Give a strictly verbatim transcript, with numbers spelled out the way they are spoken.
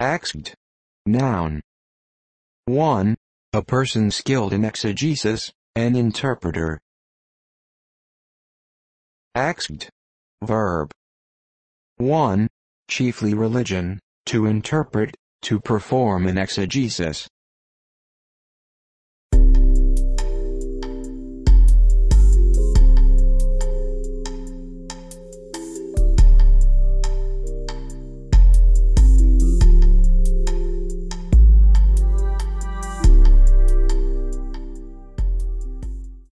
Exegete. Noun. one. A person skilled in exegesis, an interpreter. Exegete. Verb. one. Chiefly religion, to interpret, to perform an exegesis.